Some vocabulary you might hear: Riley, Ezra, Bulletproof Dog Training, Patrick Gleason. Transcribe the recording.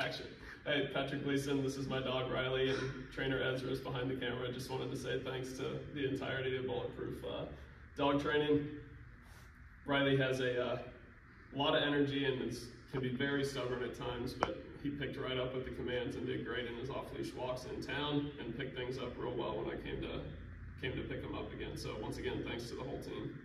Action. Hey, Patrick Gleason, this is my dog Riley, and trainer Ezra is behind the camera. I just wanted to say thanks to the entirety of Bulletproof Dog Training. Riley has a lot of energy and can be very stubborn at times, but he picked right up with the commands and did great in his off-leash walks in town and picked things up real well when I came to pick him up again. So once again, thanks to the whole team.